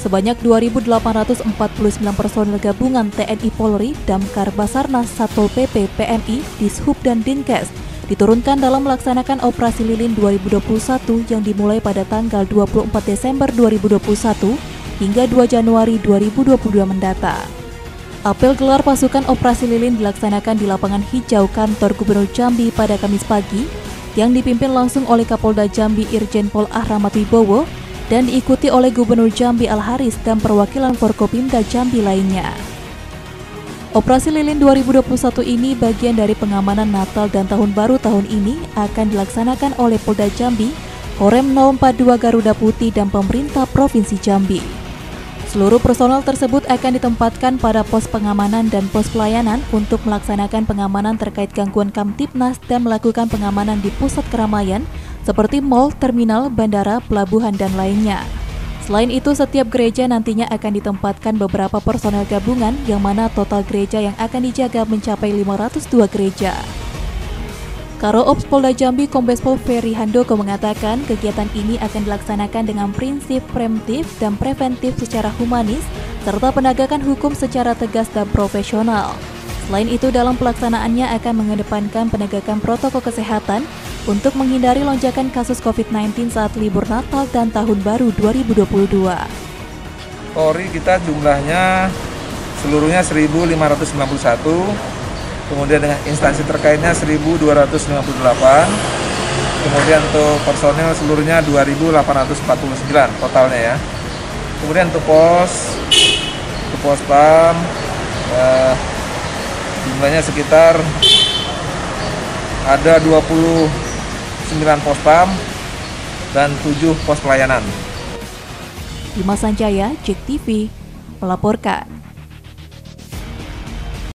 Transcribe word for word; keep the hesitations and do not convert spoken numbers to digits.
sebanyak dua ribu delapan ratus empat puluh sembilan personil gabungan T N I Polri, Damkar, Basarnas, Satpol P P, P M I, Dishub, dan Dinkes diturunkan dalam melaksanakan Operasi Lilin dua ribu dua puluh satu yang dimulai pada tanggal dua puluh empat Desember dua ribu dua puluh satu hingga dua Januari dua ribu dua puluh dua mendata. Apel gelar pasukan Operasi Lilin dilaksanakan di lapangan hijau kantor Gubernur Jambi pada Kamis pagi yang dipimpin langsung oleh Kapolda Jambi Irjen Pol Ahmad Ribowo dan diikuti oleh Gubernur Jambi Al-Haris dan perwakilan Forkopimda Jambi lainnya. Operasi Lilin dua ribu dua puluh satu ini bagian dari pengamanan Natal dan Tahun Baru tahun ini akan dilaksanakan oleh Polda Jambi, Korem nol empat dua Garuda Putih, dan pemerintah Provinsi Jambi. Seluruh personel tersebut akan ditempatkan pada pos pengamanan dan pos pelayanan untuk melaksanakan pengamanan terkait gangguan Kamtibnas dan melakukan pengamanan di pusat keramaian seperti mal, terminal, bandara, pelabuhan, dan lainnya. Selain itu, setiap gereja nantinya akan ditempatkan beberapa personel gabungan yang mana total gereja yang akan dijaga mencapai lima ratus dua gereja. Karo Ops Polda Jambi Kombes Pol Ferry Handoko mengatakan kegiatan ini akan dilaksanakan dengan prinsip preemptif dan preventif secara humanis serta penegakan hukum secara tegas dan profesional. Selain itu, dalam pelaksanaannya akan mengedepankan penegakan protokol kesehatan untuk menghindari lonjakan kasus COVID sembilan belas saat libur Natal dan Tahun Baru dua ribu dua puluh dua. Polri kita jumlahnya seluruhnya seribu lima ratus sembilan puluh satu, kemudian dengan instansi terkaitnya seribu dua ratus lima puluh delapan, kemudian untuk personil seluruhnya dua ribu delapan ratus empat puluh sembilan totalnya ya. Kemudian untuk pos, untuk pos P A M eh, jumlahnya sekitar ada dua puluh sembilan pos P A M dan tujuh pos pelayanan. Ima Sanjaya, Jek T V, melaporkan.